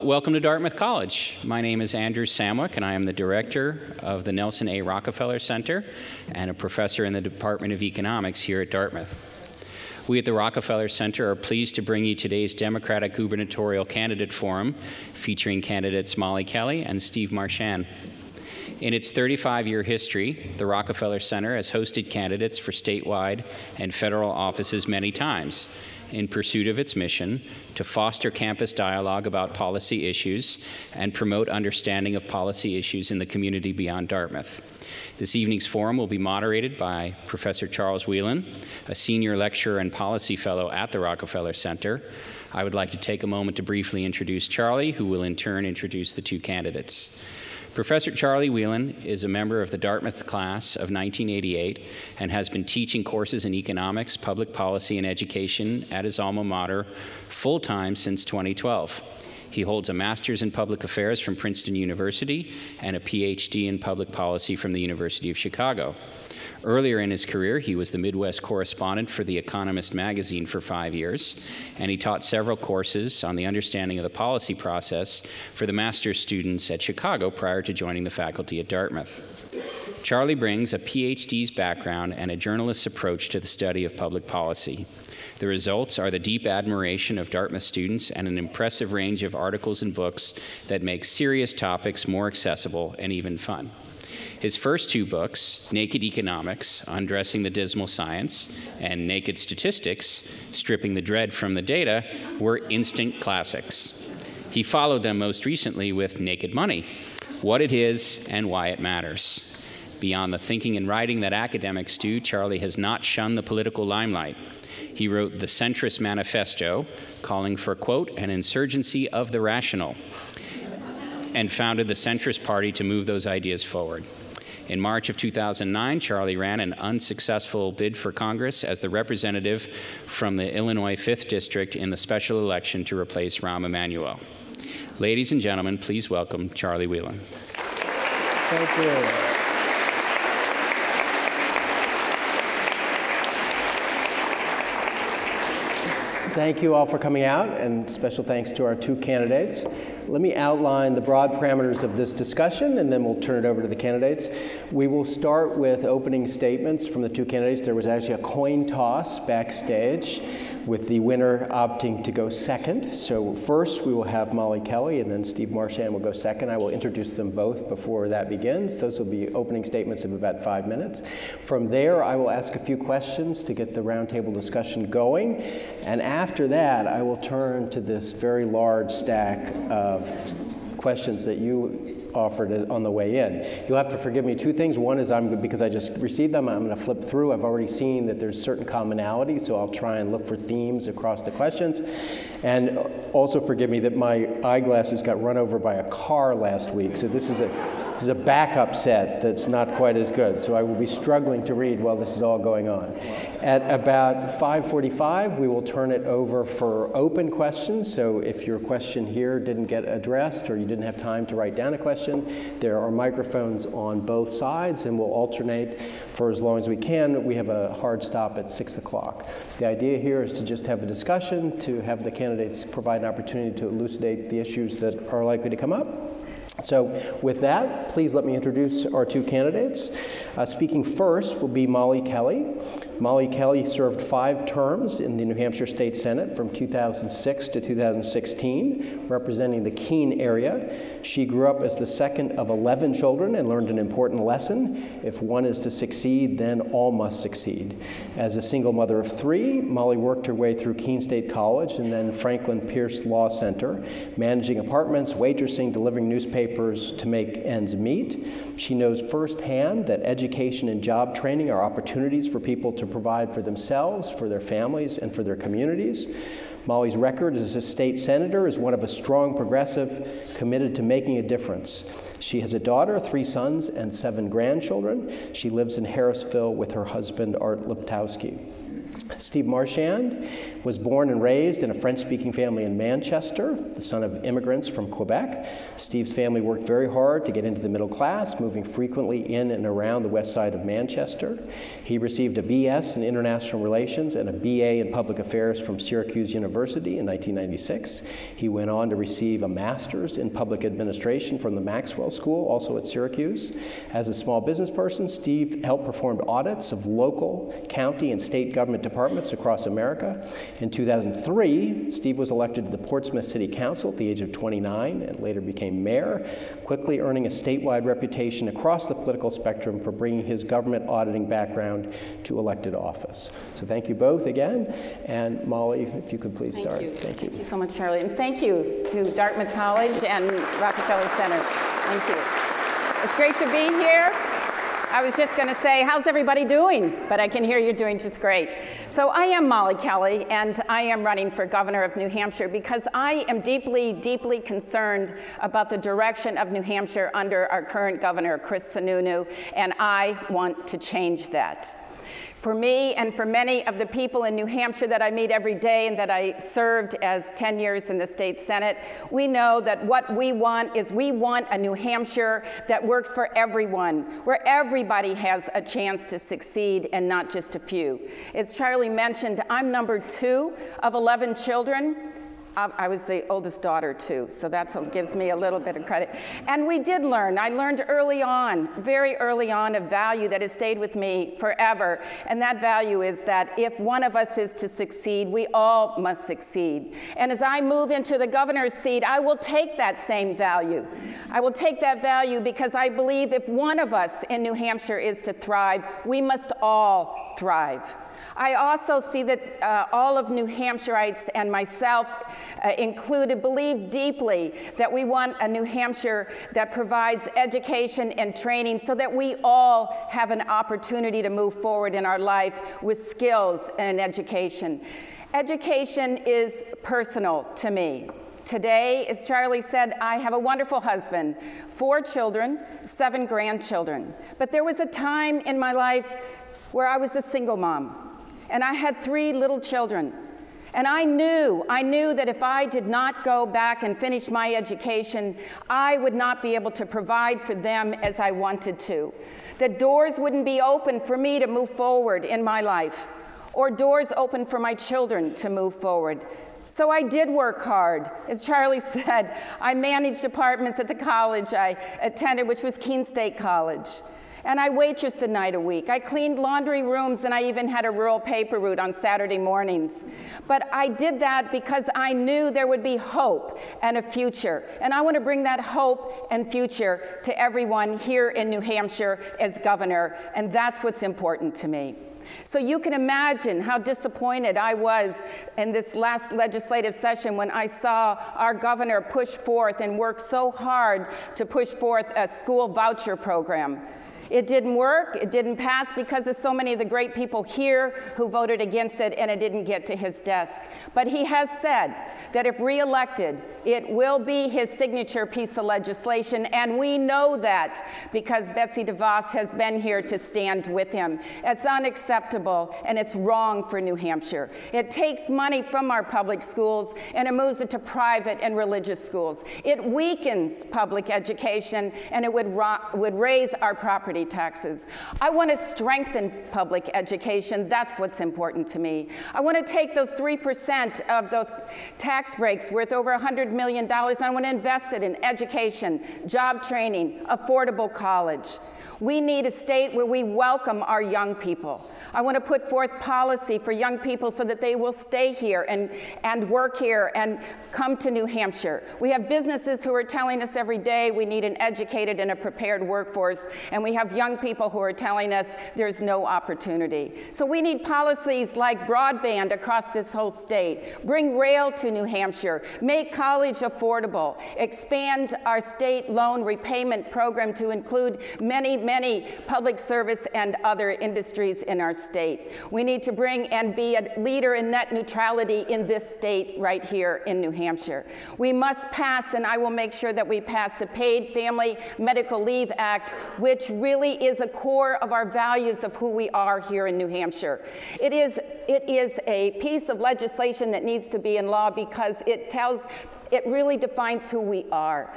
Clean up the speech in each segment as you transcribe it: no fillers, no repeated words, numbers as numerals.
Welcome to Dartmouth College. My name is Andrew Samwick, and I am the director of the Nelson A. Rockefeller Center and a professor in the Department of Economics here at Dartmouth. We at the Rockefeller Center are pleased to bring you today's Democratic Gubernatorial Candidate Forum, featuring candidates Molly Kelly and Steve Marchand. In its 35-year history, the Rockefeller Center has hosted candidates for statewide and federal offices many times, in pursuit of its mission to foster campus dialogue about policy issues and promote understanding of policy issues in the community beyond Dartmouth. This evening's forum will be moderated by Professor Charles Wheelan, a senior lecturer and policy fellow at the Rockefeller Center. I would like to take a moment to briefly introduce Charlie, who will in turn introduce the two candidates. Professor Charlie Wheelan is a member of the Dartmouth class of 1988 and has been teaching courses in economics, public policy, and education at his alma mater full-time since 2012. He holds a master's in public affairs from Princeton University and a PhD in public policy from the University of Chicago. Earlier in his career, he was the Midwest correspondent for The Economist magazine for 5 years, and he taught several courses on the understanding of the policy process for the master's students at Chicago prior to joining the faculty at Dartmouth. Charlie brings a PhD's background and a journalist's approach to the study of public policy. The results are the deep admiration of Dartmouth students and an impressive range of articles and books that make serious topics more accessible and even fun. His first two books, Naked Economics, Undressing the Dismal Science, and Naked Statistics, Stripping the Dread from the Data, were instant classics. He followed them most recently with Naked Money, What It Is and Why It Matters. Beyond the thinking and writing that academics do, Charlie has not shunned the political limelight. He wrote The Centrist Manifesto, calling for, quote, an insurgency of the rational, and founded the centrist party to move those ideas forward. In March of 2009, Charlie ran an unsuccessful bid for Congress as the representative from the Illinois 5th District in the special election to replace Rahm Emanuel. Ladies and gentlemen, please welcome Charlie Wheelan. Thank you. Thank you all for coming out, and special thanks to our two candidates. Let me outline the broad parameters of this discussion, and then we'll turn it over to the candidates. We will start with opening statements from the two candidates. There was actually a coin toss backstage, with the winner opting to go second. So first, we will have Molly Kelly, and then Steve Marchand will go second. I will introduce them both before that begins. Those will be opening statements of about 5 minutes. From there, I will ask a few questions to get the roundtable discussion going. And after that, I will turn to this very large stack of questions that you offered on the way in. You'll have to forgive me two things. One is, because I just received them, I'm going to flip through. I've already seen that there's certain commonalities, so I'll try and look for themes across the questions. And also forgive me that my eyeglasses got run over by a car last week, so this is a backup set that's not quite as good, so I will be struggling to read while this is all going on. At about 5:45, we will turn it over for open questions, so if your question here didn't get addressed or you didn't have time to write down a question, there are microphones on both sides, and we'll alternate for as long as we can. We have a hard stop at 6 o'clock. The idea here is to just have a discussion, to have the candidates provide an opportunity to elucidate the issues that are likely to come up. So with that, please let me introduce our two candidates. Speaking first will be Molly Kelly. Molly Kelly served 5 terms in the New Hampshire State Senate from 2006 to 2016, representing the Keene area. She grew up as the second of 11 children and learned an important lesson. If one is to succeed, then all must succeed. As a single mother of 3, Molly worked her way through Keene State College and then Franklin Pierce Law Center, managing apartments, waitressing, delivering newspapers to make ends meet. She knows firsthand that education and job training are opportunities for people to provide for themselves, for their families, and for their communities. Molly's record as a state senator is one of a strong progressive committed to making a difference. She has a daughter, 3 sons, and 7 grandchildren. She lives in Harrisville with her husband, Art Liptowski. Steve Marchand was born and raised in a French-speaking family in Manchester, the son of immigrants from Quebec. Steve's family worked very hard to get into the middle class, moving frequently in and around the west side of Manchester. He received a BS in International Relations and a BA in Public Affairs from Syracuse University. University in 1996. He went on to receive a master's in public administration from the Maxwell School, also at Syracuse. As a small business person, Steve helped perform audits of local, county, and state government departments across America. In 2003, Steve was elected to the Portsmouth City Council at the age of 29 and later became mayor, quickly earning a statewide reputation across the political spectrum for bringing his government auditing background to elected office. So thank you both again. And Molly, if you could please start. Thank you. Thank you so much, Charlie. And thank you to Dartmouth College and Rockefeller Center. Thank you. It's great to be here. I was just going to say, how's everybody doing? But I can hear you're doing just great. So I am Molly Kelly, and I am running for governor of New Hampshire because I am deeply, deeply concerned about the direction of New Hampshire under our current governor, Chris Sununu, and I want to change that. For me and for many of the people in New Hampshire that I meet every day and that I served as 10 years in the state senate, we know that what we want is we want a New Hampshire that works for everyone, where everybody has a chance to succeed and not just a few. As Charlie mentioned, I'm number 2 of 11 children. I was the oldest daughter, too, so that gives me a little bit of credit. And we did learn. I learned early on, very early on, a value that has stayed with me forever. And that value is that if one of us is to succeed, we all must succeed. And as I move into the governor's seat, I will take that same value. I will take that value because I believe if one of us in New Hampshire is to thrive, we must all thrive. I also see that all of New Hampshireites and myself included believe deeply that we want a New Hampshire that provides education and training so that we all have an opportunity to move forward in our life with skills and an education. Education is personal to me. Today, as Charlie said, I have a wonderful husband, 4 children, 7 grandchildren. But there was a time in my life where I was a single mom, and I had 3 little children. And I knew that if I did not go back and finish my education, I would not be able to provide for them as I wanted to. That doors wouldn't be open for me to move forward in my life, or doors open for my children to move forward. So I did work hard. As Charlie said, I managed departments at the college I attended, which was Keene State College. And I waitressed a night a week. I cleaned laundry rooms, and I even had a rural paper route on Saturday mornings. But I did that because I knew there would be hope and a future. And I want to bring that hope and future to everyone here in New Hampshire as governor, and that's what's important to me. So you can imagine how disappointed I was in this last legislative session when I saw our governor push forth and work so hard to push forth a school voucher program. It didn't work, it didn't pass because of so many of the great people here who voted against it, and it didn't get to his desk. But he has said that if reelected, it will be his signature piece of legislation, and we know that because Betsy DeVos has been here to stand with him. It's unacceptable, and it's wrong for New Hampshire. It takes money from our public schools, and it moves it to private and religious schools. It weakens public education, and it would raise our property taxes. I want to strengthen public education. That's what's important to me. I want to take those 3% of those tax breaks worth over $100 million, and I want to invest it in education, job training, affordable college. We need a state where we welcome our young people. I want to put forth policy for young people so that they will stay here and work here and come to New Hampshire. We have businesses who are telling us every day we need an educated and a prepared workforce, and we have young people who are telling us there's no opportunity. So we need policies like broadband across this whole state, bring rail to New Hampshire, make college affordable, expand our state loan repayment program to include many, many public service and other industries in our state. We need to bring and be a leader in net neutrality in this state right here in New Hampshire. We must pass, and I will make sure that we pass, the Paid Family Medical Leave Act, which really is a core of our values of who we are here in New Hampshire. It is a piece of legislation that needs to be in law because it really defines who we are.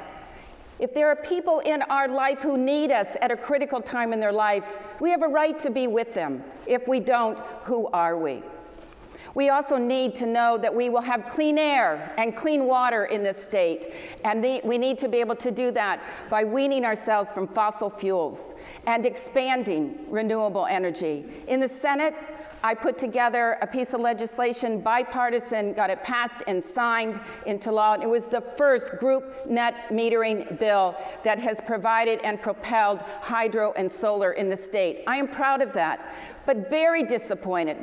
If there are people in our life who need us at a critical time in their life, we have a right to be with them. If we don't, who are we? We also need to know that we will have clean air and clean water in this state, and we need to be able to do that by weaning ourselves from fossil fuels and expanding renewable energy. In the Senate, I put together a piece of legislation, bipartisan, got it passed and signed into law. It was the first group net metering bill that has provided and propelled hydro and solar in the state. I am proud of that, but very disappointed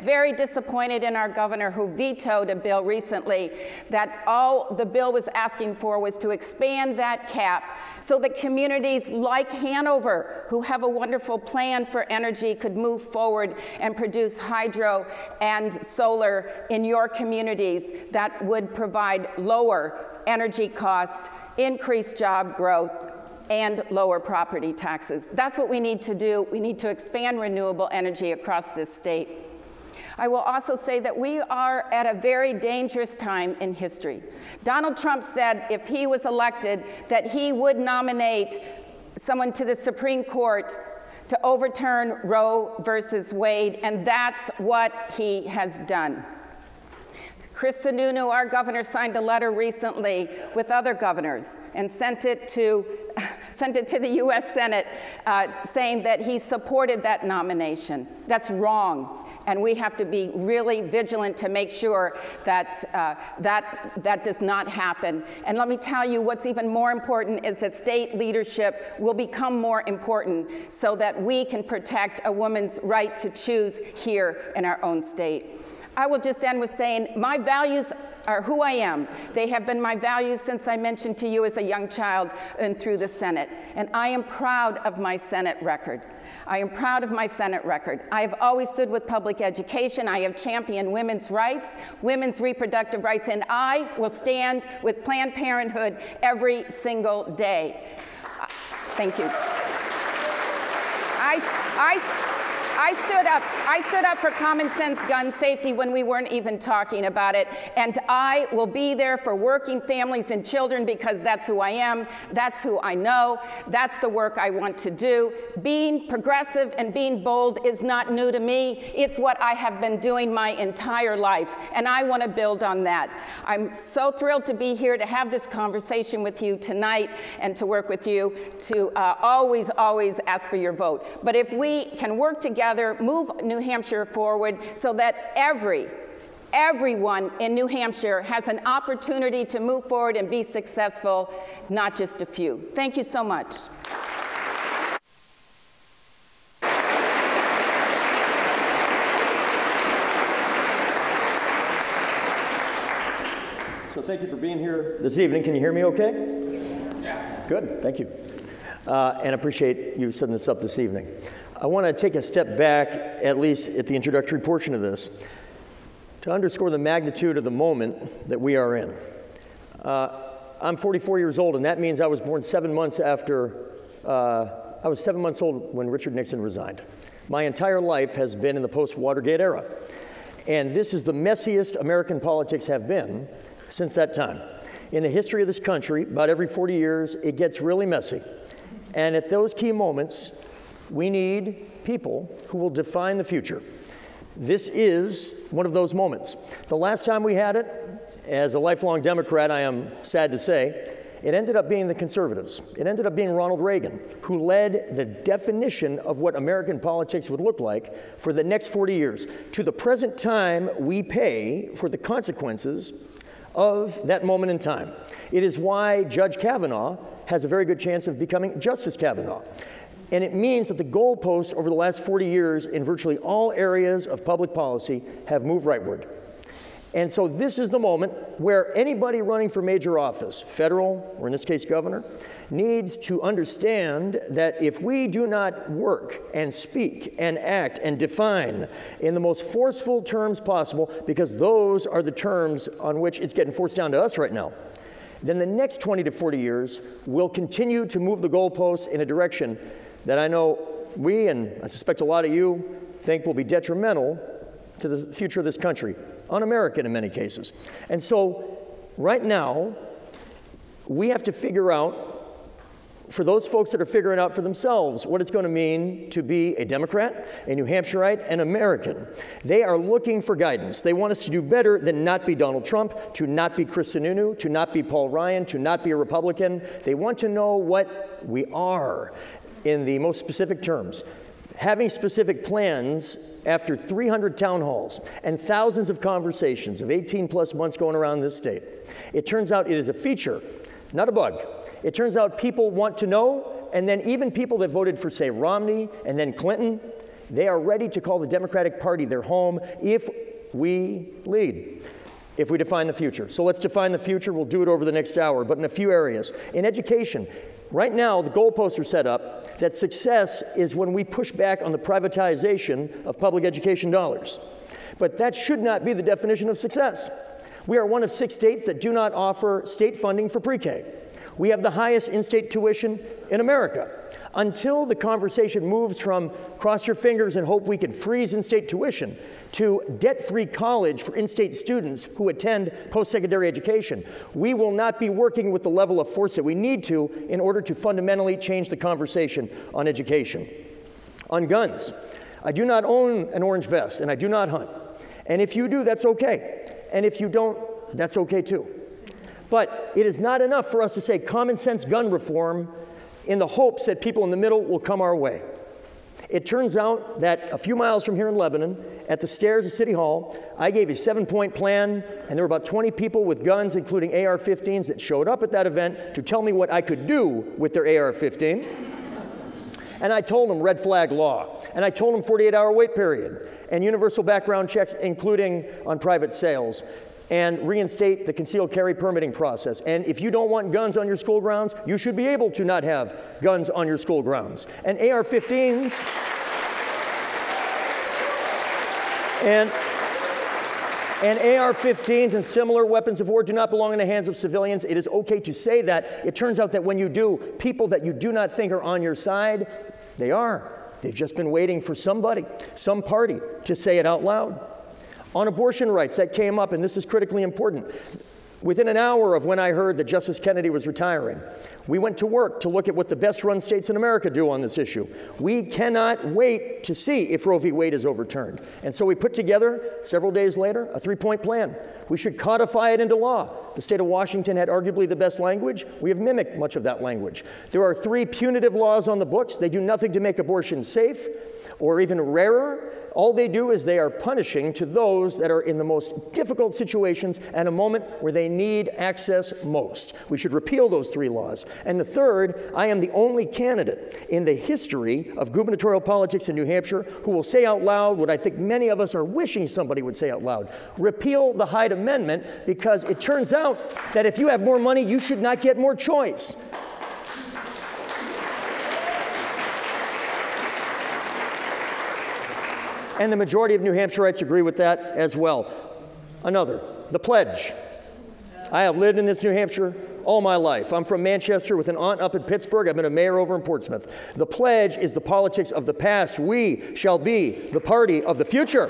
in our governor who vetoed a bill recently that all the bill was asking for was to expand that cap so that communities like Hanover, who have a wonderful plan for energy, could move forward and produce hydro and solar in your communities that would provide lower energy costs, increased job growth, and lower property taxes. That's what we need to do. We need to expand renewable energy across this state. I will also say that we are at a very dangerous time in history. Donald Trump said if he was elected that he would nominate someone to the Supreme Court to overturn Roe versus Wade, and that's what he has done. Chris Sununu, our governor, signed a letter recently with other governors and sent it to the US Senate saying that he supported that nomination. That's wrong. And we have to be really vigilant to make sure that that does not happen. And let me tell you, what's even more important is that state leadership will become more important so that we can protect a woman's right to choose here in our own state. I will just end with saying my values are who I am. They have been my values since I mentioned to you as a young child and through the Senate. And I am proud of my Senate record. I am proud of my Senate record. I have always stood with public education. I have championed women's rights, women's reproductive rights, and I will stand with Planned Parenthood every single day. Thank you. I stood up for common sense gun safety when we weren't even talking about it, and I will be there for working families and children because that's who I am, that's who I know, that's the work I want to do. Being progressive and being bold is not new to me. It's what I have been doing my entire life, and I want to build on that. I'm so thrilled to be here to have this conversation with you tonight and to work with you to always, always ask for your vote. But if we can work together, move New Hampshire forward so that everyone in New Hampshire has an opportunity to move forward and be successful, not just a few. Thank you so much. So thank you for being here this evening. Can you hear me okay? Yeah. Good, thank you. And appreciate you setting this up this evening. I want to take a step back, at least at the introductory portion of this, to underscore the magnitude of the moment that we are in. I'm 44 years old, and that means I was born 7 months after, I was 7 months old when Richard Nixon resigned. My entire life has been in the post-Watergate era. And this is the messiest American politics have been since that time. In the history of this country, about every 40 years, it gets really messy. And at those key moments, we need people who will define the future. This is one of those moments. The last time we had it, as a lifelong Democrat, I am sad to say, it ended up being the conservatives. It ended up being Ronald Reagan, who led the definition of what American politics would look like for the next 40 years. To the present time, we pay for the consequences of that moment in time. It is why Judge Kavanaugh has a very good chance of becoming Justice Kavanaugh. And it means that the goalposts over the last 40 years in virtually all areas of public policy have moved rightward. And so this is the moment where anybody running for major office, federal, or in this case governor, needs to understand that if we do not work and speak and act and define in the most forceful terms possible, because those are the terms on which it's getting forced down to us right now, then the next 20 to 40 years will continue to move the goalposts in a direction that I know we, and I suspect a lot of you, think will be detrimental to the future of this country, un-American in many cases. And so right now, we have to figure out for those folks that are figuring out for themselves what it's going to mean to be a Democrat, a New Hampshireite, an American. They are looking for guidance. They want us to do better than not be Donald Trump, to not be Chris Sununu, to not be Paul Ryan, to not be a Republican. They want to know what we are in the most specific terms. Having specific plans after 300 town halls and thousands of conversations of 18-plus months going around this state, it turns out it is a feature, not a bug. It turns out people want to know, and then even people that voted for, say, Romney and then Clinton, they are ready to call the Democratic Party their home if we lead, if we define the future. So let's define the future. We'll do it over the next hour, but in a few areas. In education, right now, the goalposts are set up that success is when we push back on the privatization of public education dollars. But that should not be the definition of success. We are one of 6 states that do not offer state funding for pre-K. We have the highest in-state tuition in America. Until the conversation moves from cross your fingers and hope we can freeze in-state tuition to debt-free college for in-state students who attend post-secondary education, we will not be working with the level of force that we need to in order to fundamentally change the conversation on education. On guns, I do not own an orange vest and I do not hunt. And if you do, that's okay. And if you don't, that's okay too. But it is not enough for us to say common sense gun reform in the hopes that people in the middle will come our way. It turns out that a few miles from here in Lebanon, at the stairs of City Hall, I gave a 7-point plan, and there were about 20 people with guns, including AR-15s, that showed up at that event to tell me what I could do with their AR-15. And I told them red flag law. And I told them 48-hour wait period, and universal background checks, including on private sales, and reinstate the concealed carry permitting process. And if you don't want guns on your school grounds, you should be able to not have guns on your school grounds. And AR-15s, and AR-15s and similar weapons of war do not belong in the hands of civilians. It is okay to say that. It turns out that when you do, people that you do not think are on your side, they are. They've just been waiting for somebody, some party, to say it out loud. On abortion rights, that came up, and this is critically important. Within an hour of when I heard that Justice Kennedy was retiring, we went to work to look at what the best-run states in America do on this issue. We cannot wait to see if Roe v. Wade is overturned. And so we put together, several days later, a 3-point plan. We should codify it into law. The state of Washington had arguably the best language. We have mimicked much of that language. There are 3 punitive laws on the books. They do nothing to make abortion safe or even rarer. All they do is they are punishing to those that are in the most difficult situations at a moment where they need access most. We should repeal those 3 laws. And the 3rd, I am the only candidate in the history of gubernatorial politics in New Hampshire who will say out loud what I think many of us are wishing somebody would say out loud. Repeal the Hyde Amendment, because it turns out that if you have more money, you should not get more choice. And the majority of New Hampshireites agree with that as well. Another, the pledge. I have lived in this New Hampshire all my life. I'm from Manchester with an aunt up in Pittsburgh. I've been a mayor over in Portsmouth. The pledge is the politics of the past. We shall be the party of the future.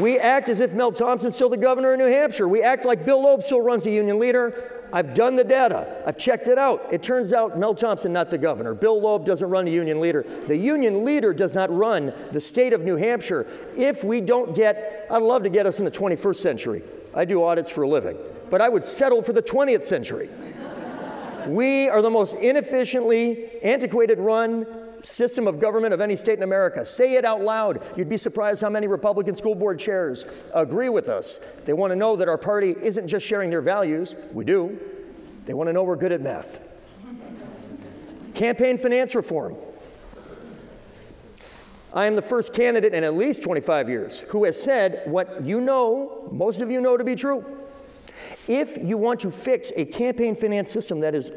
We act as if Mel Thompson's still the governor of New Hampshire. We act like Bill Loeb still runs the Union Leader. I've done the data. I've checked it out. It turns out Mel Thompson, not the governor. Bill Loeb doesn't run the Union Leader. The Union Leader does not run the state of New Hampshire. If we don't get, I'd love to get us in the 21st century. I do audits for a living, but I would settle for the 20th century. We are the most inefficiently antiquated run system of government of any state in America. Say it out loud. You'd be surprised how many Republican school board chairs agree with us. They want to know that our party isn't just sharing their values. We do. They want to know we're good at math. Campaign finance reform. I am the first candidate in at least 25 years who has said what you know, most of you know to be true. If you want to fix a campaign finance system that is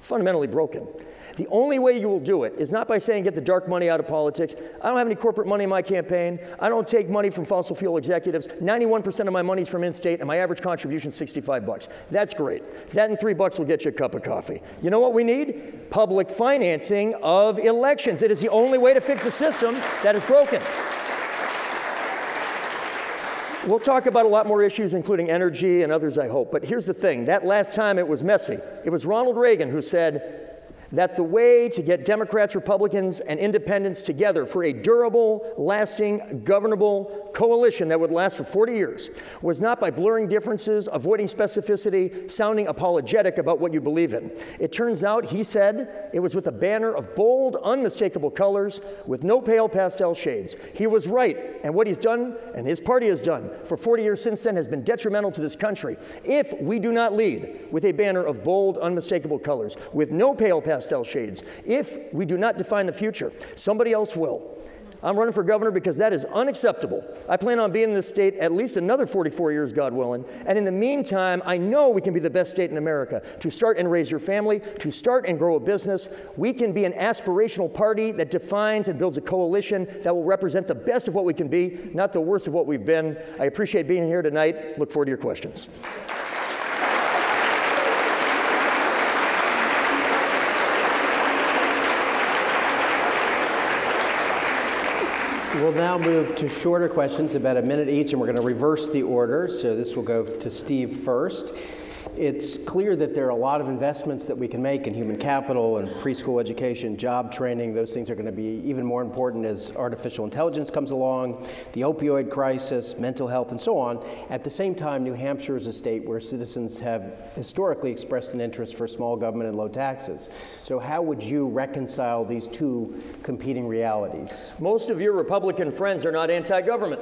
fundamentally broken, the only way you will do it is not by saying get the dark money out of politics. I don't have any corporate money in my campaign. I don't take money from fossil fuel executives. 91% of my money is from in-state, and my average contribution is $65. That's great. That and $3 will get you a cup of coffee. You know what we need? Public financing of elections. It is the only way to fix a system that is broken. We'll talk about a lot more issues, including energy and others, I hope. But here's the thing. That last time, it was messy. It was Ronald Reagan who said that the way to get Democrats, Republicans, and independents together for a durable, lasting, governable coalition that would last for 40 years was not by blurring differences, avoiding specificity, sounding apologetic about what you believe in. It turns out, he said, it was with a banner of bold, unmistakable colors with no pale pastel shades. He was right, and what he's done and his party has done for 40 years since then has been detrimental to this country if we do not lead with a banner of bold, unmistakable colors with no pale pastel shades. If we do not define the future, somebody else will. I'm running for governor because that is unacceptable. I plan on being in this state at least another 44 years, God willing. And in the meantime, I know we can be the best state in America to start and raise your family, to start and grow a business. We can be an aspirational party that defines and builds a coalition that will represent the best of what we can be, not the worst of what we've been. I appreciate being here tonight. Look forward to your questions. We'll now move to shorter questions, about a minute each, and we're going to reverse the order. So this will go to Steve first. It's clear that there are a lot of investments that we can make in human capital and preschool education, job training. Those things are going to be even more important as artificial intelligence comes along, the opioid crisis, mental health, and so on. At the same time, New Hampshire is a state where citizens have historically expressed an interest for small government and low taxes. So how would you reconcile these two competing realities? Most of your Republican friends are not anti-government.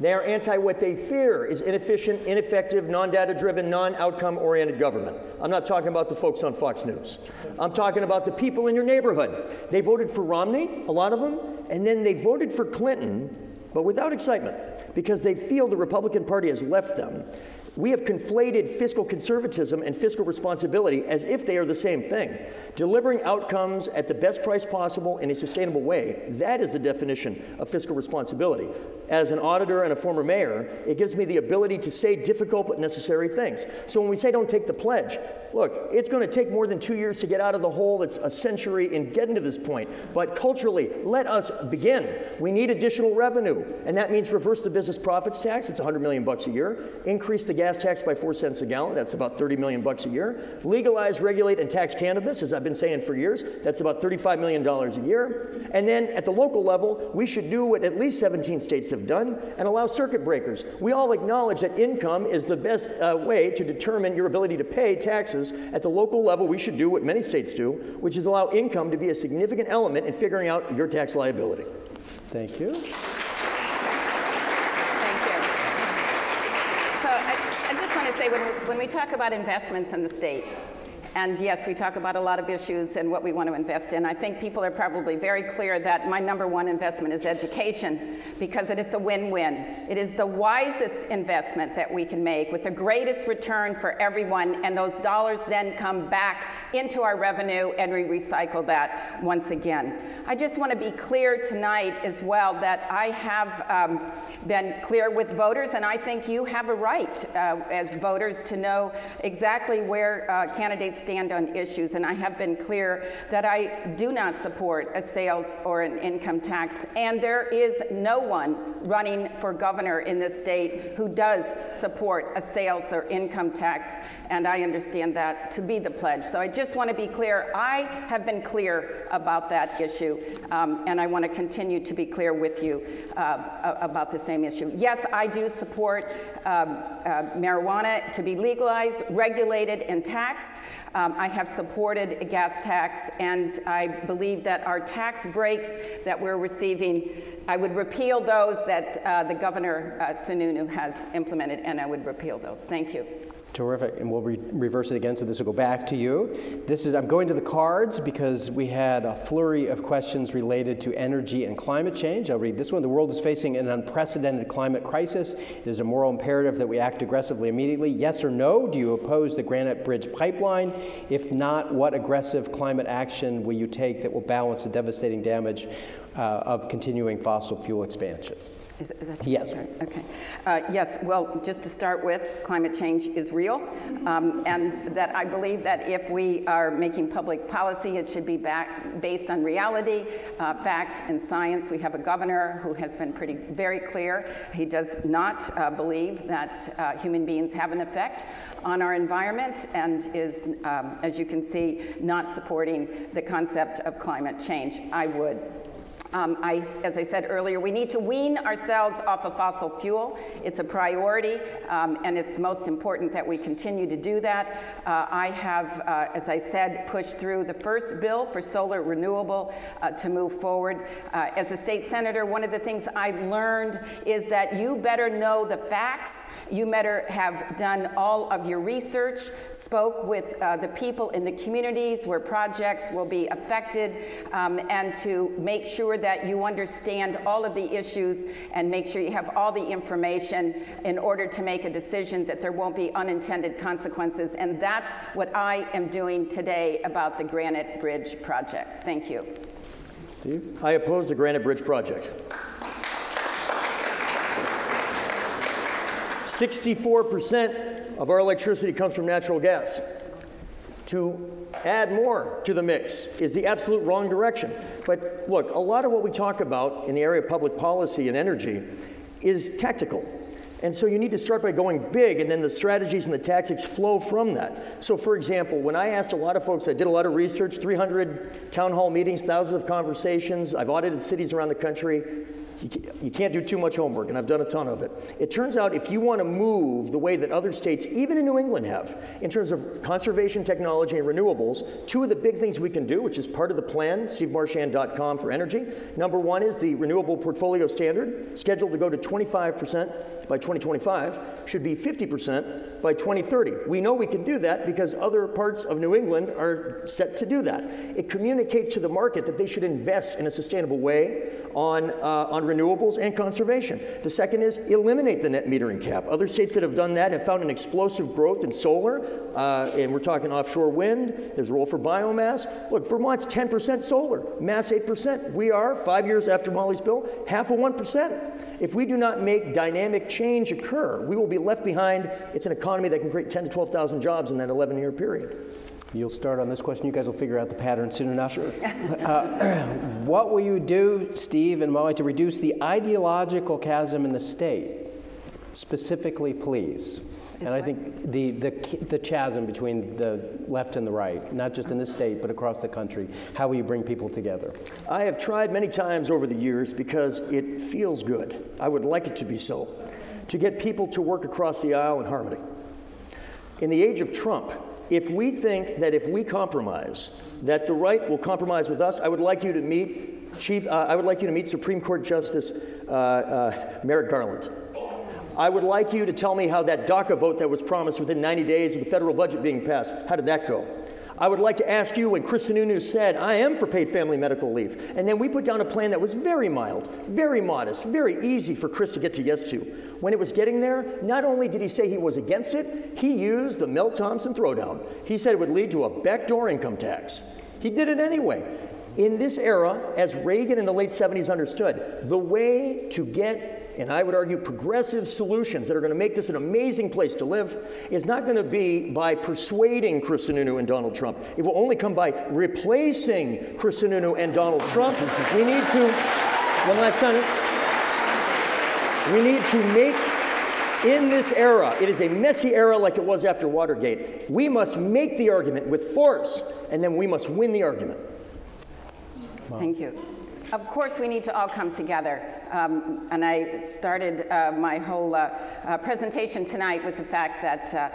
They are anti what they fear is inefficient, ineffective, non-data-driven, non-outcome-oriented government. I'm not talking about the folks on Fox News. I'm talking about the people in your neighborhood. They voted for Romney, a lot of them, and then they voted for Clinton, but without excitement, because they feel the Republican Party has left them. We have conflated fiscal conservatism and fiscal responsibility as if they are the same thing. Delivering outcomes at the best price possible in a sustainable way, that is the definition of fiscal responsibility. As an auditor and a former mayor, it gives me the ability to say difficult but necessary things. So when we say don't take the pledge, look, it's going to take more than 2 years to get out of the hole that's a century in getting to this point. But culturally, let us begin. We need additional revenue, and that means reverse the business profits tax. It's $100 million a year. Increase the gas tax by 4 cents a gallon. That's about $30 million a year. Legalize, regulate, and tax cannabis, as I've been saying for years. That's about $35 million a year. And then at the local level, we should do what at least 17 states have done and allow circuit breakers. We all acknowledge that income is the best way to determine your ability to pay taxes. At the local level, we should do what many states do, which is allow income to be a significant element in figuring out your tax liability. Thank you. When we talk about investments in the state, and yes, we talk about a lot of issues and what we want to invest in, I think people are probably very clear that my #1 investment is education, because it is a win-win. It is the wisest investment that we can make with the greatest return for everyone, and those dollars then come back into our revenue and we recycle that once again. I just want to be clear tonight as well that I have been clear with voters, and I think you have a right as voters to know exactly where candidates stand on issues, and I have been clear that I do not support a sales or an income tax, and there is no one running for governor in this state who does support a sales or income tax, and I understand that to be the pledge. So I just want to be clear. I have been clear about that issue, and I want to continue to be clear with you about the same issue. Yes, I do support marijuana to be legalized, regulated, and taxed. I have supported a gas tax, and I believe that our tax breaks that we're receiving, I would repeal those that the governor, Sununu, has implemented, and I would repeal those. Thank you. Terrific, and we'll reverse it again, so this will go back to you. This is, I'm going to the cards because we had a flurry of questions related to energy and climate change. I'll read this one. The world is facing an unprecedented climate crisis. It is a moral imperative that we act aggressively immediately. Yes or no, do you oppose the Granite Bridge pipeline? If not, what aggressive climate action will you take that will balance the devastating damage of continuing fossil fuel expansion? Is that yes. Sorry. Okay. Yes, well, just to start with, climate change is real, and that I believe that if we are making public policy, it should be based on reality, facts, and science. We have a governor who has been very clear. He does not believe that human beings have an effect on our environment and is, as you can see, not supporting the concept of climate change. I would. As I said earlier, we need to wean ourselves off of fossil fuel. It's a priority, and it's most important that we continue to do that. I have, as I said, pushed through the first bill for solar renewable to move forward. As a state senator, one of the things I learned is that you better know the facts. You better have done all of your research, spoke with the people in the communities where projects will be affected, and to make sure that you understand all of the issues and make sure you have all the information in order to make a decision that there won't be unintended consequences. And that's what I am doing today about the Granite Bridge project. Thank you. Steve? I oppose the Granite Bridge project. 64% of our electricity comes from natural gas. To add more to the mix is the absolute wrong direction. But look, a lot of what we talk about in the area of public policy and energy is tactical. And so you need to start by going big, and then the strategies and the tactics flow from that. So for example, when I asked a lot of folks, I did a lot of research, 300 town hall meetings, thousands of conversations, I've audited cities around the country. You can't do too much homework, and I've done a ton of it. It turns out if you want to move the way that other states, even in New England, have, in terms of conservation technology and renewables, two of the big things we can do, which is part of the plan, stevemarchand.com for energy. Number one is the renewable portfolio standard, scheduled to go to 25% by 2025, should be 50% by 2030. We know we can do that because other parts of New England are set to do that. It communicates to the market that they should invest in a sustainable way on renewables and conservation. The second is eliminate the net metering cap. Other states that have done that have found an explosive growth in solar, and we're talking offshore wind. There's a role for biomass. Look, Vermont's 10% solar, Mass 8%. We are, 5 years after Molly's bill, half of 1%. If we do not make dynamic change occur, we will be left behind. It's an economy that can create 10 to 12,000 jobs in that 11-year period. You'll start on this question. You guys will figure out the pattern soon enough. Sure. What will you do, Steve and Molly, to reduce the ideological chasm in the state? Specifically, please. And I think the chasm between the left and the right, not just in this state, but across the country. How will you bring people together? I have tried many times over the years, because it feels good, I would like it to be so, to get people to work across the aisle in harmony. In the age of Trump, if we think that if we compromise, that the right will compromise with us, I would like you to meet Supreme Court Justice Merrick Garland. I would like you to tell me how that DACA vote that was promised within 90 days of the federal budget being passed, how did that go? I would like to ask you, when Chris Sununu said, I am for paid family medical leave, and then we put down a plan that was very mild, very modest, very easy for Chris to get to yes to. When it was getting there, not only did he say he was against it, he used the Mel Thompson throwdown. He said it would lead to a backdoor income tax. He did it anyway. In this era, as Reagan in the late 70s understood, the way to get, and I would argue, progressive solutions that are going to make this an amazing place to live is not going to be by persuading Chris Sununu and Donald Trump. It will only come by replacing Chris Sununu and Donald Trump. We need to, one last sentence, we need to make, in this era, it is a messy era like it was after Watergate, we must make the argument with force, and then we must win the argument. Wow. Thank you. Of course, we need to all come together. And I started my whole presentation tonight with the fact that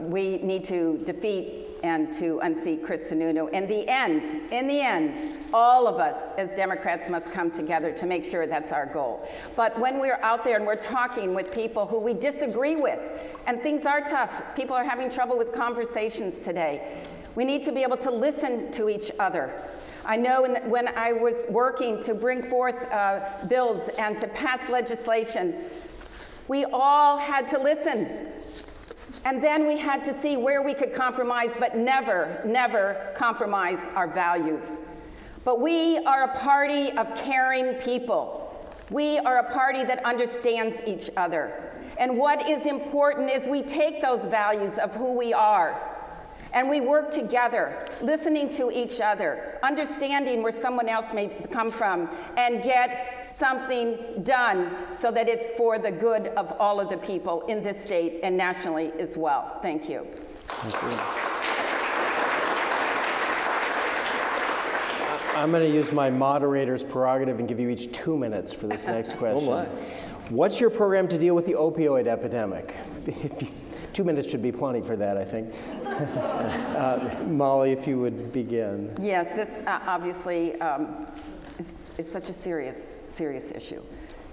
we need to defeat and to unseat Chris Sununu. In the end, all of us as Democrats must come together to make sure that's our goal. But when we're out there and we're talking with people who we disagree with, and things are tough, people are having trouble with conversations today, we need to be able to listen to each other. I know when I was working to bring forth bills and to pass legislation, we all had to listen. And then we had to see where we could compromise, but never, never compromise our values. But we are a party of caring people. We are a party that understands each other. And what is important is we take those values of who we are and we work together, listening to each other, understanding where someone else may come from, and get something done so that it's for the good of all of the people in this state and nationally as well. Thank you. Thank you. I'm going to use my moderator's prerogative and give you each 2 minutes for this next question. Oh my. What's your program to deal with the opioid epidemic? 2 minutes should be plenty for that, I think. Molly, if you would begin. Yes, this obviously is such a serious issue.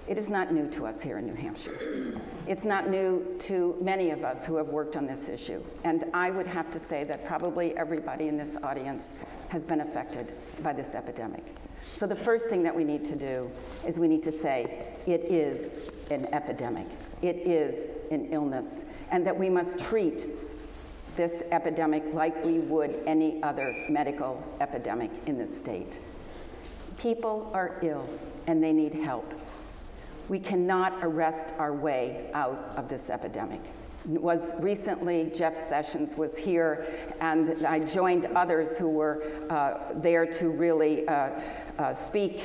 It is not new to us here in New Hampshire. It's not new to many of us who have worked on this issue. And I would have to say that probably everybody in this audience has been affected by this epidemic. So the first thing that we need to do is we need to say it is an epidemic. It is an illness. And that we must treat this epidemic like we would any other medical epidemic in this state. People are ill and they need help. We cannot arrest our way out of this epidemic. It was recently, Jeff Sessions was here, and I joined others who were there to really speak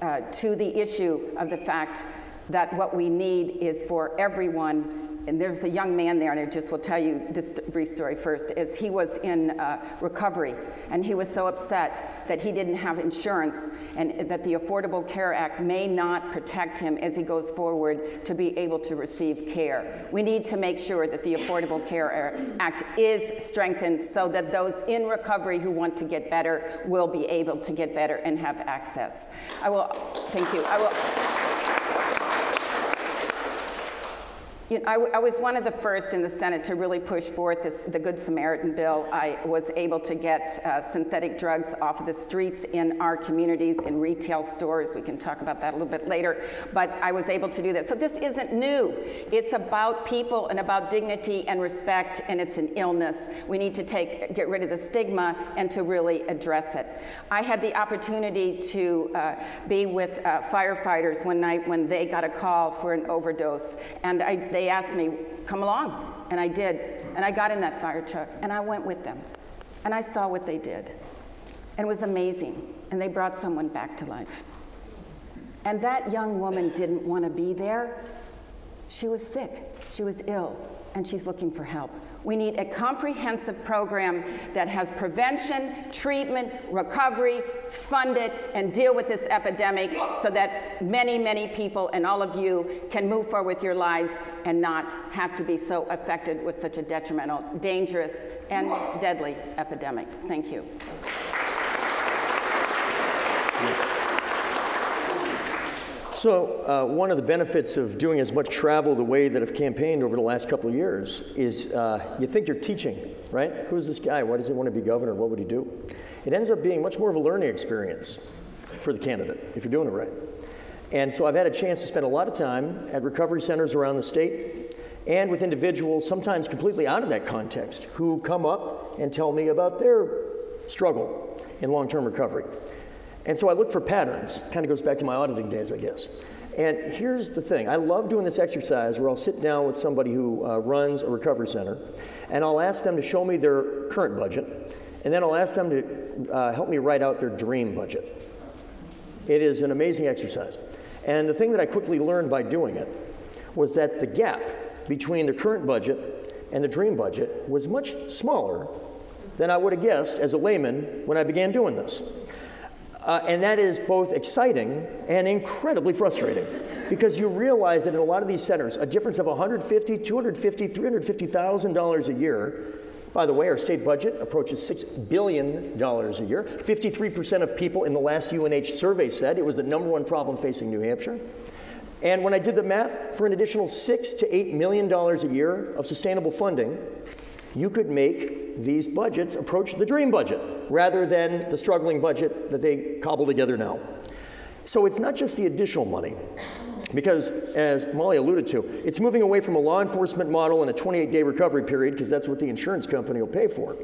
to the issue of the fact that what we need is for everyone, and there's a young man there, and I just will tell you this brief story first, is he was in recovery, and he was so upset that he didn't have insurance, and that the Affordable Care Act may not protect him as he goes forward to be able to receive care. We need to make sure that the Affordable Care Act is strengthened so that those in recovery who want to get better will be able to get better and have access. I will, thank you, I will. You know, I was one of the first in the Senate to really push forth the Good Samaritan bill. I was able to get synthetic drugs off of the streets in our communities, in retail stores. We can talk about that a little bit later. But I was able to do that. So this isn't new. It's about people and about dignity and respect, and it's an illness. We need to get rid of the stigma and to really address it. I had the opportunity to be with firefighters one night when they got a call for an overdose, and they asked me, come along, and I did. And I got in that fire truck, and I went with them. And I saw what they did. And it was amazing. And they brought someone back to life. And that young woman didn't want to be there. She was sick. She was ill. And she's looking for help. We need a comprehensive program that has prevention, treatment, recovery, fund it, and deal with this epidemic so that many, many people and all of you can move forward with your lives and not have to be so affected with such a detrimental, dangerous, and deadly epidemic. Thank you. So one of the benefits of doing as much travel the way that I've campaigned over the last couple of years is you think you're teaching, right? Who's this guy? Why does he want to be governor? What would he do? It ends up being much more of a learning experience for the candidate if you're doing it right. And so I've had a chance to spend a lot of time at recovery centers around the state and with individuals sometimes completely out of that context who come up and tell me about their struggle in long-term recovery. And so I look for patterns. Kind of goes back to my auditing days, I guess. And here's the thing. I love doing this exercise where I'll sit down with somebody who runs a recovery center, and I'll ask them to show me their current budget, and then I'll ask them to help me write out their dream budget. It is an amazing exercise. And the thing that I quickly learned by doing it was that the gap between the current budget and the dream budget was much smaller than I would have guessed as a layman when I began doing this. And that is both exciting and incredibly frustrating because you realize that in a lot of these centers, a difference of $150,000, $250,000, $350,000 a year. By the way, our state budget approaches $6 billion a year. 53% of people in the last UNH survey said it was the #1 problem facing New Hampshire. And when I did the math, for an additional $6 to $8 million a year of sustainable funding, you could make these budgets approach the dream budget rather than the struggling budget that they cobble together now. So it's not just the additional money, because as Molly alluded to, it's moving away from a law enforcement model and a 28-day recovery period because that's what the insurance company will pay for,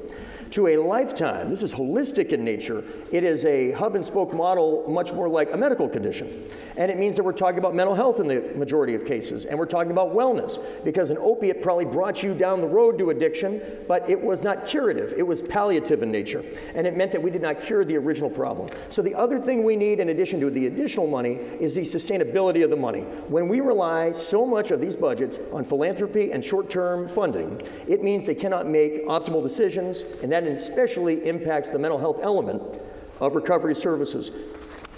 to a lifetime. This is holistic in nature. It is a hub and spoke model, much more like a medical condition. And it means that we're talking about mental health in the majority of cases, and we're talking about wellness, because an opiate probably brought you down the road to addiction, but it was not curative, it was palliative in nature. And it meant that we did not cure the original problem. So the other thing we need, in addition to the additional money, is the sustainability of the money. When we rely so much of these budgets on philanthropy and short-term funding, it means they cannot make optimal decisions, and that especially impacts the mental health element of recovery services.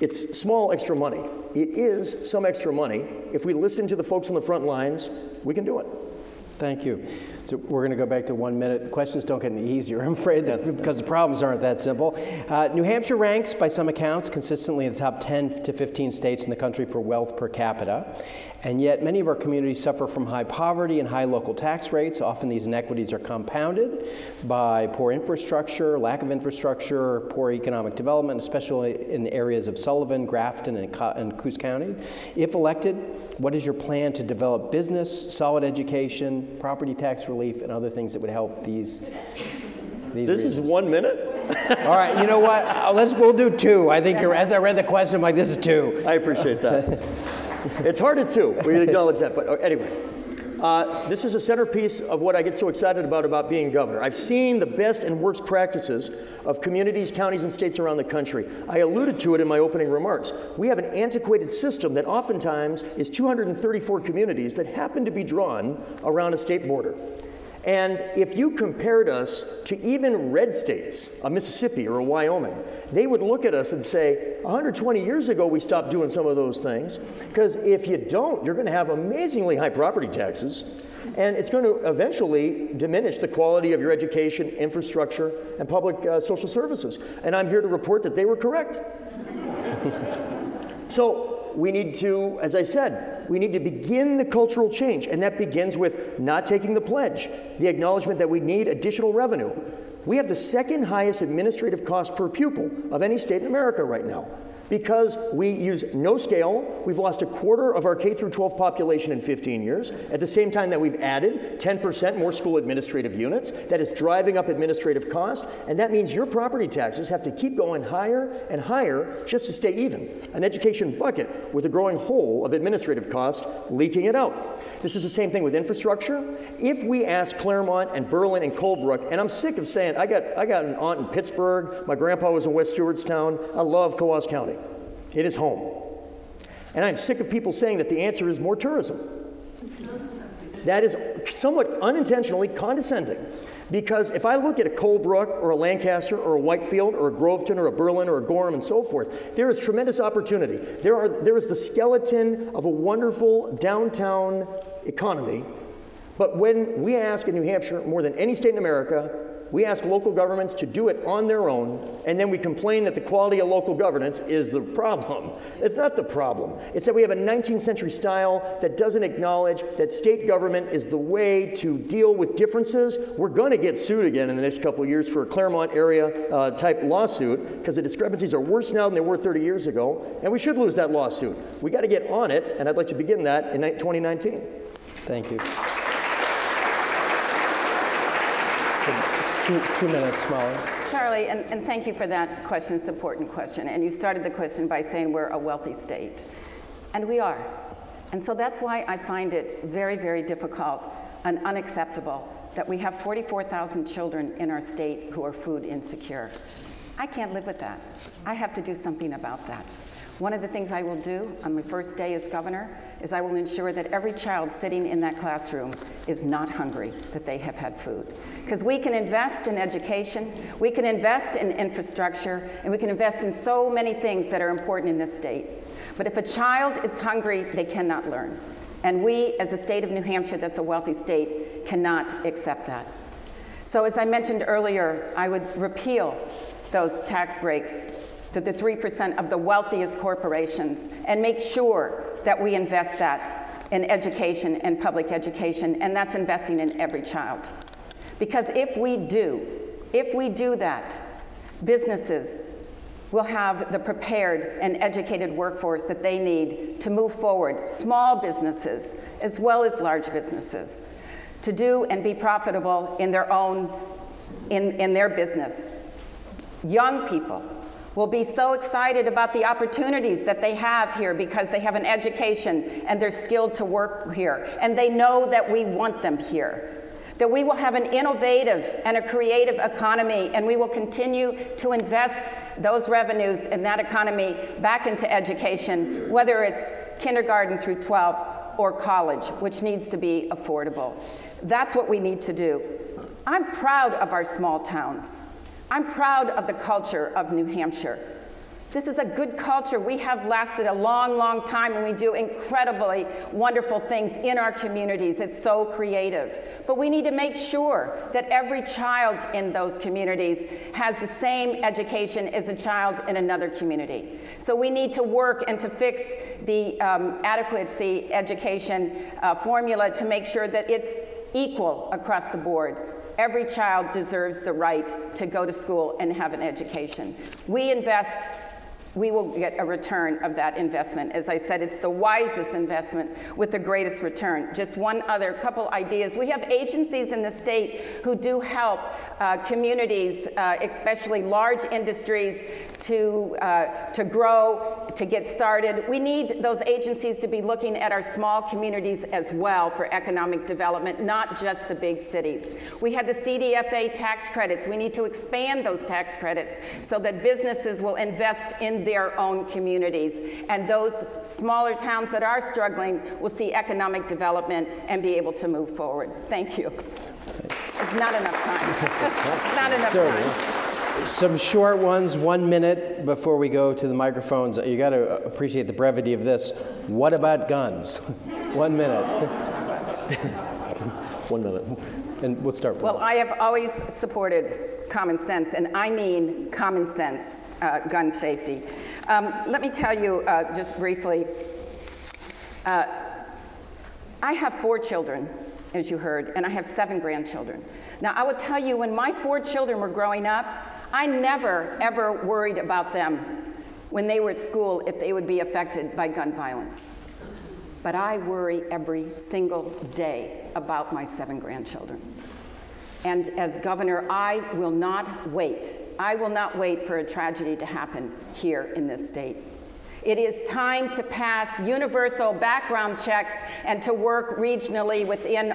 It's small extra money. It is some extra money. If we listen to the folks on the front lines, we can do it. Thank you. So we're going to go back to 1 minute. The questions don't get any easier, I'm afraid, because the problems aren't that simple. New Hampshire ranks, by some accounts, consistently in the top 10 to 15 states in the country for wealth per capita. And yet many of our communities suffer from high poverty and high local tax rates. Often these inequities are compounded by poor infrastructure, lack of infrastructure, poor economic development, especially in the areas of Sullivan, Grafton, and Coos County. If elected, what is your plan to develop business, solid education, property tax relief, and other things that would help these This reasons? Is 1 minute? All right, you know what? We'll do two. I think you're, as I read the question, I'm like, this is two. I appreciate that. It's hard at two. We acknowledge that. But anyway, this is a centerpiece of what I get so excited about being governor. I've seen the best and worst practices of communities, counties, and states around the country. I alluded to it in my opening remarks. We have an antiquated system that oftentimes is 234 communities that happen to be drawn around a state border. And if you compared us to even red states, a Mississippi or a Wyoming, they would look at us and say, 120 years ago we stopped doing some of those things, because if you don't, you're going to have amazingly high property taxes, and it's going to eventually diminish the quality of your education, infrastructure, and public social services. And I'm here to report that they were correct. So we need to, as I said, we need to begin the cultural change, and that begins with not taking the pledge, the acknowledgement that we need additional revenue. We have the second highest administrative cost per pupil of any state in America right now, because we use no scale. We've lost a quarter of our K through 12 population in 15 years, at the same time that we've added 10% more school administrative units. That is driving up administrative costs, and that means your property taxes have to keep going higher and higher just to stay even. An education bucket with a growing hole of administrative costs leaking it out. This is the same thing with infrastructure. If we ask Claremont and Berlin and Colebrook, and I'm sick of saying, I got an aunt in Pittsburgh, my grandpa was in West Stewartstown, I love Coos County. It is home. And I'm sick of people saying that the answer is more tourism. That is somewhat unintentionally condescending, because if I look at a Colebrook or a Lancaster or a Whitefield or a Groveton or a Berlin or a Gorham and so forth, there is tremendous opportunity. There is the skeleton of a wonderful downtown economy. But when we ask in New Hampshire, more than any state in America, we ask local governments to do it on their own, and then we complain that the quality of local governance is the problem. It's not the problem. It's that we have a 19th century style that doesn't acknowledge that state government is the way to deal with differences. We're going to get sued again in the next couple of years for a Claremont area type lawsuit, because the discrepancies are worse now than they were 30 years ago, and we should lose that lawsuit. We got to get on it, and I'd like to begin that in 2019. Thank you. 2 minutes, Molly. Charlie, and thank you for that question. It's an important question. And you started the question by saying we're a wealthy state. And we are. And so that's why I find it very, very difficult and unacceptable that we have 44,000 children in our state who are food insecure. I can't live with that. I have to do something about that. One of the things I will do on my first day as governor is I will ensure that every child sitting in that classroom is not hungry, that they have had food. Because we can invest in education, we can invest in infrastructure, and we can invest in so many things that are important in this state. But if a child is hungry, they cannot learn. And we, as a state of New Hampshire that's a wealthy state, cannot accept that. So as I mentioned earlier, I would repeal those tax breaks to the 3% of the wealthiest corporations and make sure that we invest that in education and public education, and that's investing in every child. Because if we do that, businesses will have the prepared and educated workforce that they need to move forward, small businesses as well as large businesses, to do and be profitable in their own in their business. Young people will be so excited about the opportunities that they have here because they have an education and they're skilled to work here. And they know that we want them here. That we will have an innovative and a creative economy, and we will continue to invest those revenues in that economy back into education, whether it's kindergarten through 12 or college, which needs to be affordable. That's what we need to do. I'm proud of our small towns. I'm proud of the culture of New Hampshire. This is a good culture. We have lasted a long, long time, and we do incredibly wonderful things in our communities. It's so creative. But we need to make sure that every child in those communities has the same education as a child in another community. So we need to work and to fix the adequacy education formula to make sure that it's equal across the board. Every child deserves the right to go to school and have an education. We invest. We will get a return of that investment. As I said, it's the wisest investment with the greatest return. Just one other couple ideas. We have agencies in the state who do help communities, especially large industries, to grow, to get started. We need those agencies to be looking at our small communities as well for economic development, not just the big cities. We had the CDFA tax credits. We need to expand those tax credits so that businesses will invest in their own communities. And those smaller towns that are struggling will see economic development and be able to move forward. Thank you. It's not enough time. Not enough time. Some short ones, 1 minute before we go to the microphones. You got to appreciate the brevity of this. What about guns? 1 minute. 1 minute. And we'll start with. Well, I have always supported common sense, and I mean common sense gun safety. Let me tell you just briefly, I have 4 children, as you heard, and I have 7 grandchildren. Now, I will tell you, when my 4 children were growing up, I never, ever worried about them when they were at school if they would be affected by gun violence. But I worry every single day about my 7 grandchildren. And as governor, I will not wait. I will not wait for a tragedy to happen here in this state. It is time to pass universal background checks and to work regionally within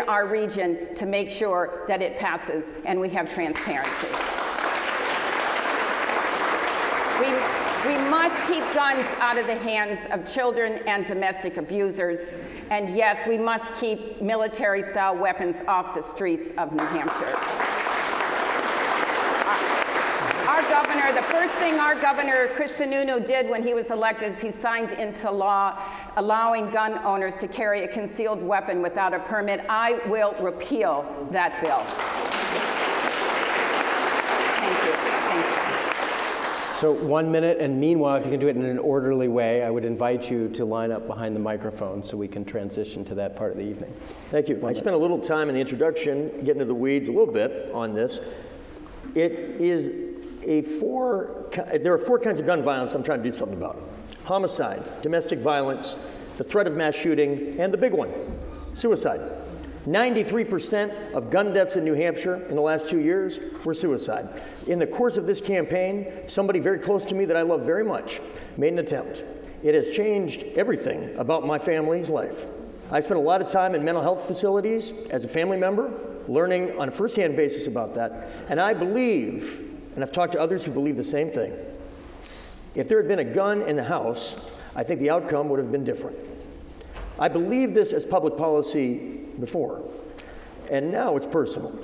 our region to make sure that it passes and we have transparency. We must keep guns out of the hands of children and domestic abusers. And yes, we must keep military-style weapons off the streets of New Hampshire. Our governor, the first thing our governor, Chris Sununu, did when he was elected is he signed into law allowing gun owners to carry a concealed weapon without a permit. I will repeal that bill. So 1 minute, and meanwhile, if you can do it in an orderly way, I would invite you to line up behind the microphone so we can transition to that part of the evening. Thank you. I spent a little time in the introduction getting into the weeds a little bit on this. There are 4 kinds of gun violence I'm trying to do something about. Homicide, domestic violence, the threat of mass shooting, and the big one, suicide. 93% of gun deaths in New Hampshire in the last 2 years were suicide. In the course of this campaign, somebody very close to me that I love very much made an attempt. It has changed everything about my family's life. I spent a lot of time in mental health facilities as a family member, learning on a first-hand basis about that. And I believe, and I've talked to others who believe the same thing, if there had been a gun in the house, I think the outcome would have been different. I believe this as public policy before, and now it's personal.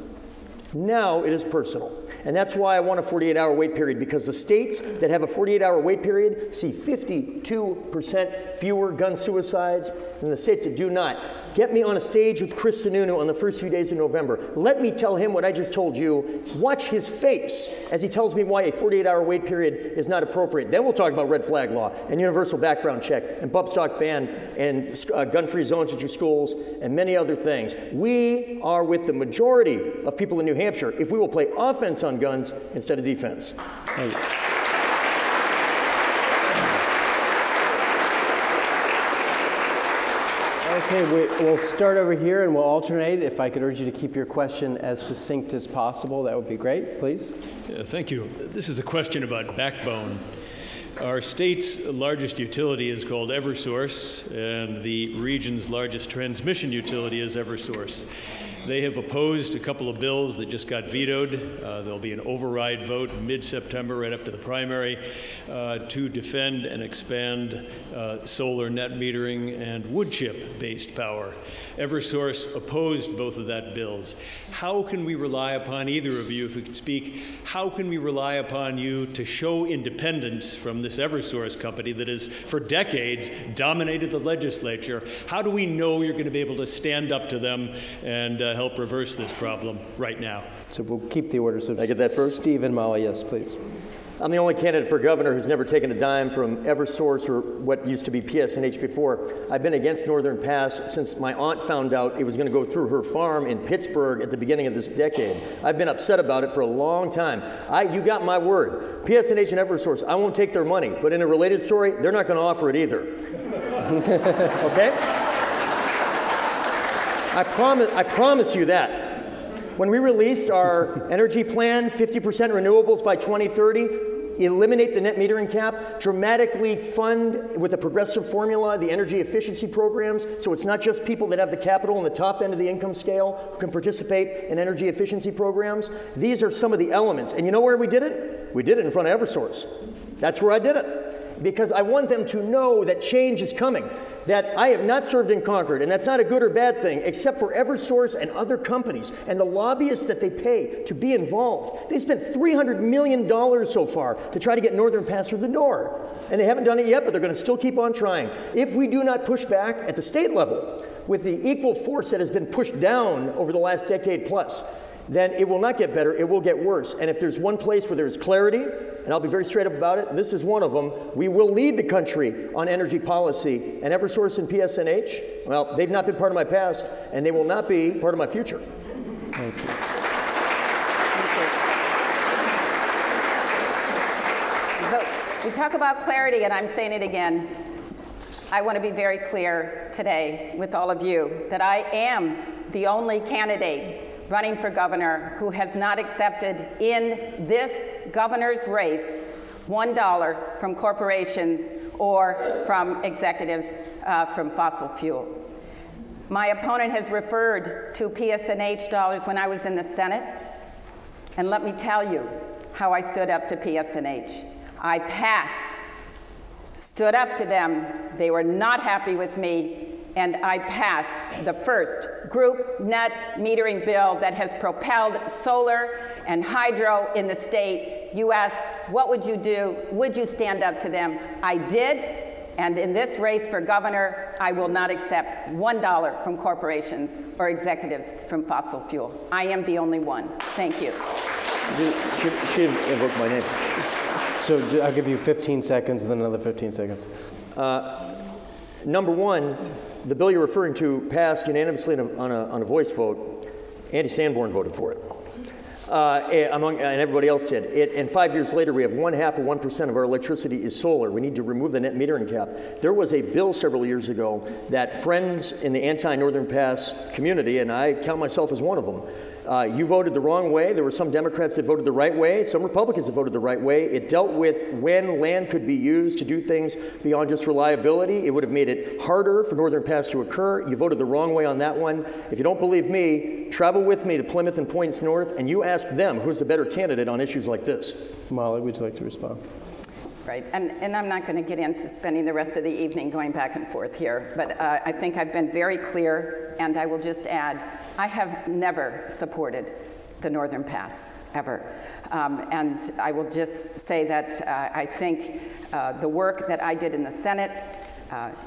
Now it is personal, and that's why I want a 48-hour wait period, because the states that have a 48-hour wait period see 52% fewer gun suicides than the states that do not. Get me on a stage with Chris Sununu on the first few days of November. Let me tell him what I just told you. Watch his face as he tells me why a 48-hour wait period is not appropriate. Then we'll talk about red flag law and universal background check and bump stock ban and gun-free zones at your schools and many other things. We are with the majority of people in New Hampshire if we will play offense on guns instead of defense. Thank you. Okay, we'll start over here and we'll alternate. If I could urge you to keep your question as succinct as possible, that would be great, please. Thank you. This is a question about backbone. Our state's largest utility is called Eversource, and the region's largest transmission utility is Eversource. They have opposed a couple of bills that just got vetoed. There'll be an override vote mid-September, right after the primary, to defend and expand solar net metering and wood chip-based power. Eversource opposed both of that bills. How can we rely upon either of you, if we could speak, how can we rely upon you to show independence from this Eversource company that has, for decades, dominated the legislature? How do we know you're going to be able to stand up to them and help reverse this problem right now? So we'll keep the order. So I get that first? Steve and Molly, yes, please. I'm the only candidate for governor who's never taken a dime from Eversource or what used to be PSNH before. I've been against Northern Pass since my aunt found out it was going to go through her farm in Pittsburgh at the beginning of this decade. I've been upset about it for a long time. You got my word. PSNH and Eversource, I won't take their money. But in a related story, they're not going to offer it either. Okay? I promise you that. When we released our energy plan, 50% renewables by 2030, eliminate the net metering cap, dramatically fund with a progressive formula the energy efficiency programs, so it's not just people that have the capital on the top end of the income scale who can participate in energy efficiency programs. These are some of the elements. And you know where we did it? We did it in front of Eversource. That's where I did it. Because I want them to know that change is coming, that I have not served and conquered, and that's not a good or bad thing, except for Eversource and other companies and the lobbyists that they pay to be involved. They spent $300 million so far to try to get Northern Pass through the door. And they haven't done it yet, but they're going to still keep on trying. If we do not push back at the state level with the equal force that has been pushed down over the last decade plus, then it will not get better, it will get worse. And if there's one place where there's clarity, and I'll be very straight up about it, this is one of them, we will lead the country on energy policy. And Eversource and PSNH, well, they've not been part of my past, and they will not be part of my future. Thank you. So we talk about clarity, and I'm saying it again. I want to be very clear today with all of you that I am the only candidate running for governor who has not accepted in this governor's race $1 from corporations or from executives from fossil fuel. My opponent has referred to PSNH dollars when I was in the Senate, and let me tell you how I stood up to PSNH. I passed, stood up to them. They were not happy with me, and I passed the first group net metering bill that has propelled solar and hydro in the state. You asked, what would you do? Would you stand up to them? I did, and in this race for governor, I will not accept $1 from corporations or executives from fossil fuel. I am the only one. Thank you. She invoked my name. So I'll give you 15 seconds and then another 15 seconds. Number one, the bill you're referring to passed unanimously on a voice vote. Andy Sanborn voted for it, and everybody else did. And 5 years later, we have 0.5% of our electricity is solar. We need to remove the net metering cap. There was a bill several years ago that friends in the anti-Northern Pass community, and I count myself as one of them, you voted the wrong way. There were some Democrats that voted the right way. Some Republicans that voted the right way. It dealt with when land could be used to do things beyond just reliability. It would have made it harder for Northern Pass to occur. You voted the wrong way on that one. If you don't believe me, travel with me to Plymouth and Points North, and you ask them who's the better candidate on issues like this. Molly, would you like to respond? Right, and I'm not going to get into spending the rest of the evening going back and forth here, but I think I've been very clear, and I will just add, I have never supported the Northern Pass, ever. And I will just say that I think the work that I did in the Senate,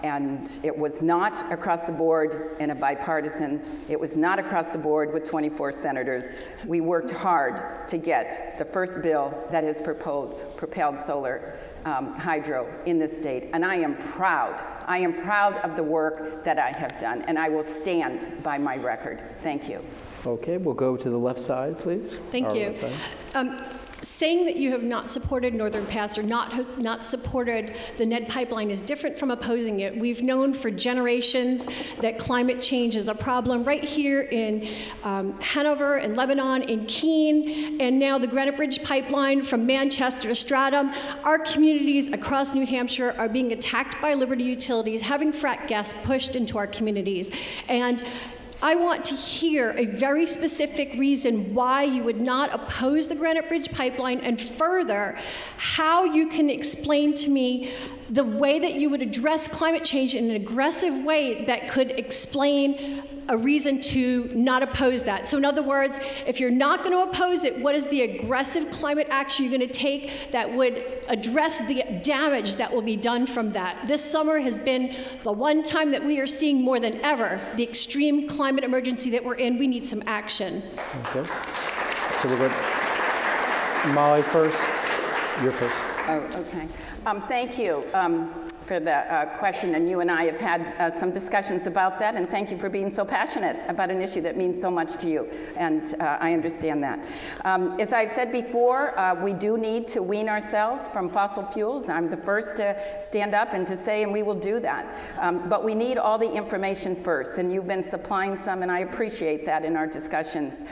and it was not across the board in a bipartisan, it was not across the board with 24 senators. We worked hard to get the first bill that has propelled solar hydro in this state, and I am proud. I am proud of the work that I have done, and I will stand by my record. Thank you. Okay, we'll go to the left side, please. Thank you. saying that you have not supported Northern Pass or not supported the NED pipeline is different from opposing it. We've known for generations that climate change is a problem right here in Hanover and Lebanon and Keene, and now the Granite Bridge pipeline from Manchester to Stratham. Our communities across New Hampshire are being attacked by Liberty Utilities, having frack gas pushed into our communities. And I want to hear a very specific reason why you would not oppose the Granite Bridge pipeline, and further, how you can explain to me the way that you would address climate change in an aggressive way that could explain a reason to not oppose that. So in other words, if you're not going to oppose it, what is the aggressive climate action you're going to take that would address the damage that will be done from that? This summer has been the one time that we are seeing more than ever the extreme climate emergency that we're in. We need some action. Okay. So we're going to... Molly first. You're first. Oh, okay. Thank you. For the question, and you and I have had some discussions about that, and thank you for being so passionate about an issue that means so much to you, and I understand that. As I've said before, we do need to wean ourselves from fossil fuels. I'm the first to stand up and to say, and we will do that, but we need all the information first, and you've been supplying some, and I appreciate that in our discussions.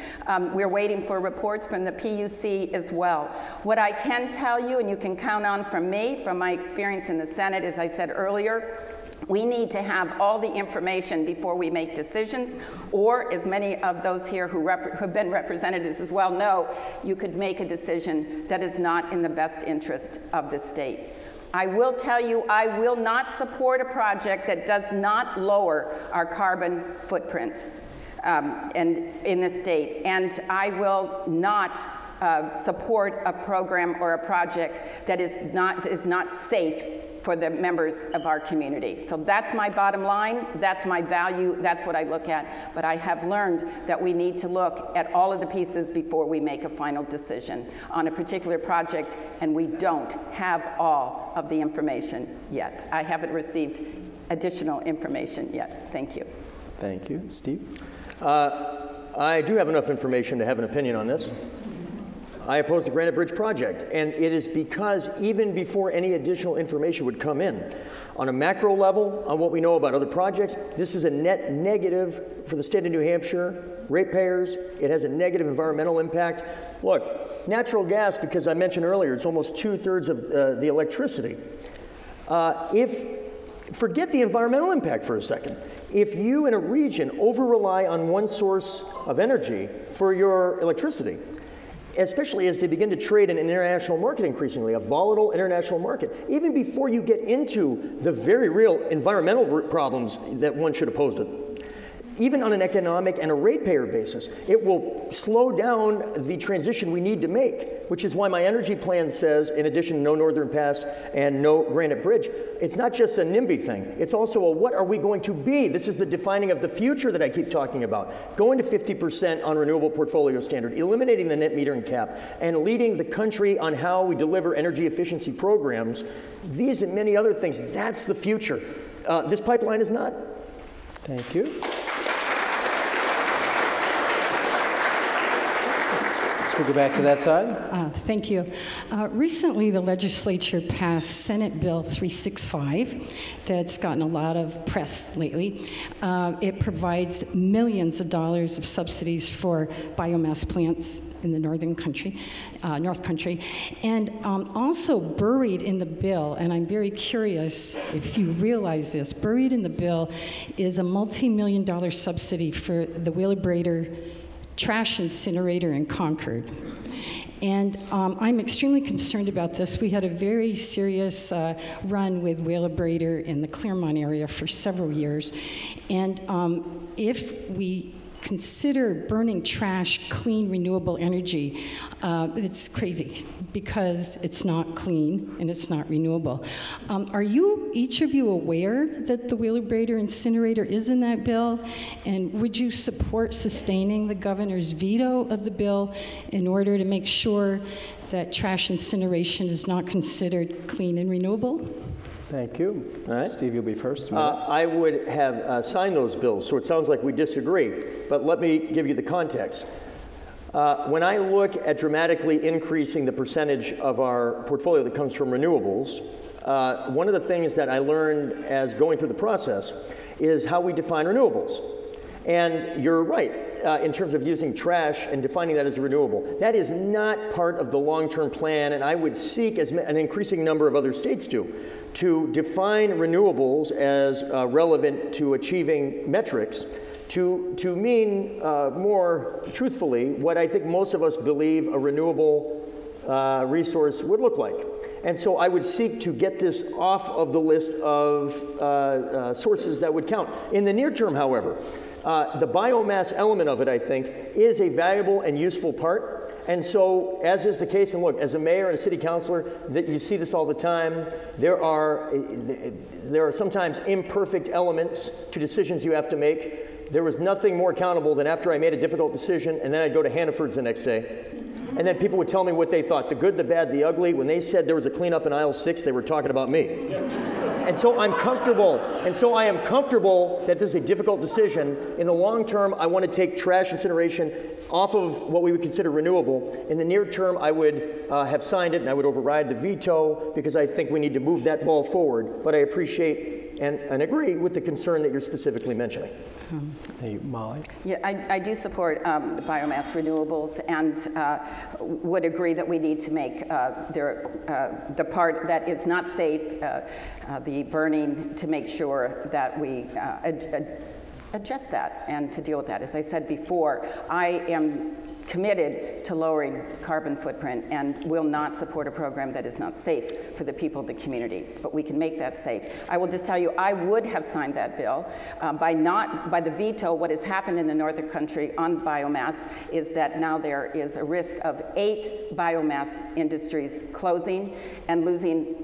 We're waiting for reports from the PUC as well. What I can tell you, and you can count on from me, from my experience in the Senate, is I said earlier, we need to have all the information before we make decisions, or as many of those here who have been representatives as well know, you could make a decision that is not in the best interest of the state. I will tell you, I will not support a project that does not lower our carbon footprint and in the state, and I will not support a program or a project that is not safe for the members of our community. So that's my bottom line, that's my value, that's what I look at, but I have learned that we need to look at all of the pieces before we make a final decision on a particular project, and we don't have all of the information yet. I haven't received additional information yet. Thank you. Thank you. Steve? I do have enough information to have an opinion on this. I oppose the Granite Bridge project, and it is because even before any additional information would come in, on a macro level, on what we know about other projects, this is a net negative for the state of New Hampshire, ratepayers. It has a negative environmental impact. Look, natural gas, because I mentioned earlier, it's almost 2/3 of the electricity. Forget the environmental impact for a second. If you in a region over-rely on one source of energy for your electricity, especially as they begin to trade in an international market increasingly, a volatile international market, even before you get into the very real environmental problems that one should oppose to, even on an economic and a ratepayer basis, it will slow down the transition we need to make, which is why my energy plan says, in addition to no Northern Pass and no Granite Bridge, it's not just a NIMBY thing. It's also a what are we going to be? This is the defining of the future that I keep talking about. Going to 50% on renewable portfolio standard, eliminating the net metering cap, and leading the country on how we deliver energy efficiency programs. These and many other things, that's the future. This pipeline is not. Thank you. We'll go back to that side. Thank you. Recently, the legislature passed Senate Bill 365 that's gotten a lot of press lately. It provides millions of dollars of subsidies for biomass plants in the North Country. And also buried in the bill, and I'm very curious if you realize this, buried in the bill is a multi-million-dollar subsidy for the Wheelabrator trash incinerator in Concord. And I'm extremely concerned about this. We had a very serious run with Wheelabrator in the Claremont area for several years. And if we consider burning trash clean, renewable energy, it's crazy because it's not clean and it's not renewable. Are you, each of you, aware that the Wheelabrator incinerator is in that bill? And would you support sustaining the governor's veto of the bill in order to make sure that trash incineration is not considered clean and renewable? Thank you. All right. Steve, you'll be first. I would have signed those bills, so it sounds like we disagree. But let me give you the context. When I look at dramatically increasing the percentage of our portfolio that comes from renewables, one of the things that I learned as going through the process is how we define renewables. And you're right in terms of using trash and defining that as a renewable. That is not part of the long-term plan, and I would seek, as an increasing number of other states do, to define renewables as relevant to achieving metrics to mean more truthfully what I think most of us believe a renewable resource would look like. And so I would seek to get this off of the list of sources that would count. In the near term, however, the biomass element of it, I think, is a valuable and useful part. And so, as is the case, and look, as a mayor and a city councilor, that you see this all the time, there are sometimes imperfect elements to decisions you have to make. There was nothing more accountable than after I made a difficult decision, and then I'd go to Hannaford's the next day. And then people would tell me what they thought, the good, the bad, the ugly. When they said there was a cleanup in aisle 6, they were talking about me. And so I'm comfortable. And so I am comfortable that this is a difficult decision. In the long term, I want to take trash incineration off of what we would consider renewable. In the near term, I would have signed it and I would override the veto because I think we need to move that ball forward. But I appreciate and agree with the concern that you're specifically mentioning. Hey, Molly. Yeah, I do support the biomass renewables and would agree that we need to make the part that is not safe, the burning, to make sure that we adjust that and to deal with that. As I said before, I am committed to lowering carbon footprint and will not support a program that is not safe for the people of the communities, but we can make that safe. I will just tell you, I would have signed that bill. By the veto, what has happened in the northern country on biomass is that now there is a risk of 8 biomass industries closing and losing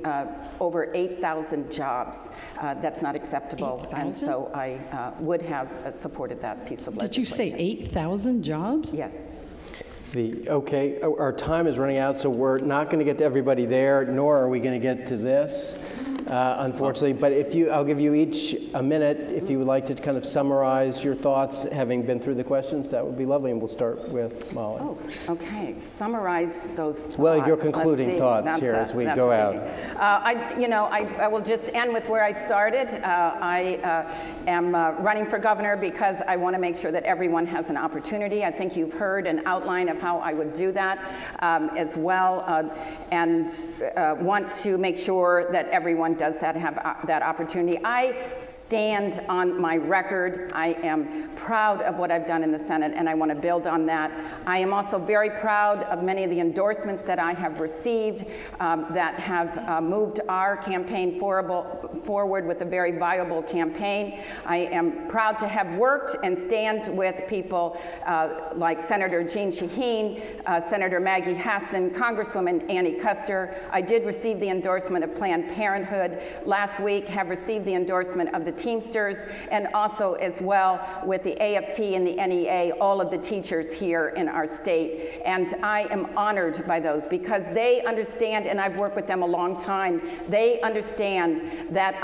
over 8,000 jobs. That's not acceptable, and so I would have supported that piece of legislation. Did you say 8,000 jobs? Yes. Okay, our time is running out, so we're not going to get to everybody there, nor are we going to get to this, unfortunately. But I'll give you each a minute if you would like to kind of summarize your thoughts, having been through the questions. That would be lovely, and we'll start with Molly. Oh, okay. Summarize those thoughts. Well, your concluding thoughts here as we go out. I will just end with where I started. I am running for governor because I want to make sure that everyone has an opportunity. I think you've heard an outline of how I would do that as well, and want to make sure that everyone does that, have that opportunity. I stand on my record. I am proud of what I've done in the Senate, and I want to build on that. I am also very proud of many of the endorsements that I have received that have moved our campaign forward with a very viable campaign. I am proud to have worked and stand with people like Senator Jeanne Shaheen, Senator Maggie Hassan, Congresswoman Annie Custer. I did receive the endorsement of Planned Parenthood last week, have received the endorsement of the Teamsters, and also as well with the AFT and the NEA, all of the teachers here in our state. And I am honored by those because they understand, and I've worked with them a long time, they understand that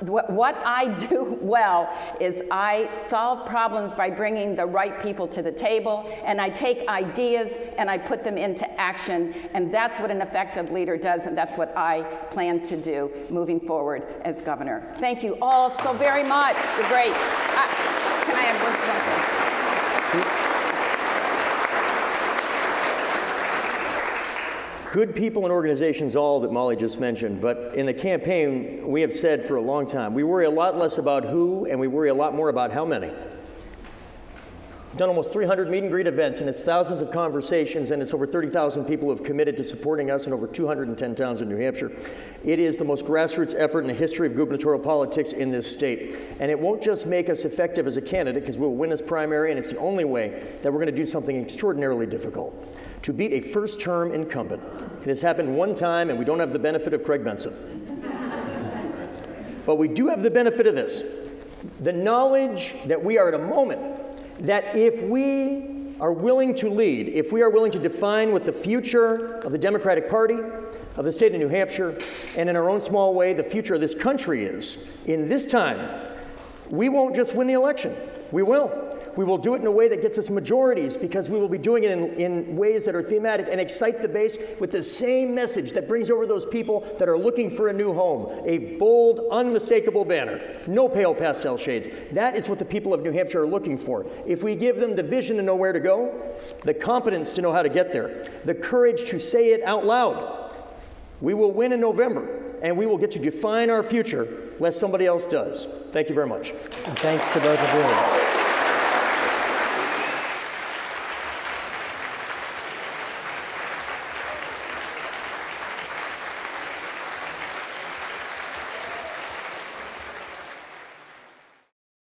what I do well is I solve problems by bringing the right people to the table, and I take ideas and I put them into action, and that's what an effective leader does, and that's what I plan to do moving forward as governor. Thank you all so very much. You're great. Can I have one second? Good people and organizations, all that Molly just mentioned, but in the campaign, we have said for a long time, we worry a lot less about who, and we worry a lot more about how many. We've done almost 300 meet and greet events, and it's thousands of conversations, and it's over 30,000 people who have committed to supporting us in over 210 towns in New Hampshire. It is the most grassroots effort in the history of gubernatorial politics in this state. And it won't just make us effective as a candidate, because we'll win this primary, and it's the only way that we're going to do something extraordinarily difficult. To beat a first-term incumbent. It has happened one time, and we don't have the benefit of Craig Benson. But we do have the benefit of this, the knowledge that we are at a moment that if we are willing to lead, if we are willing to define what the future of the Democratic Party, of the state of New Hampshire, and in our own small way, the future of this country is, in this time, we won't just win the election. We will. We will do it in a way that gets us majorities, because we will be doing it in ways that are thematic and excite the base with the same message that brings over those people that are looking for a new home. A bold, unmistakable banner. No pale pastel shades. That is what the people of New Hampshire are looking for. If we give them the vision to know where to go, the competence to know how to get there, the courage to say it out loud, we will win in November. And we will get to define our future, lest somebody else does. Thank you very much. And thanks to both of you.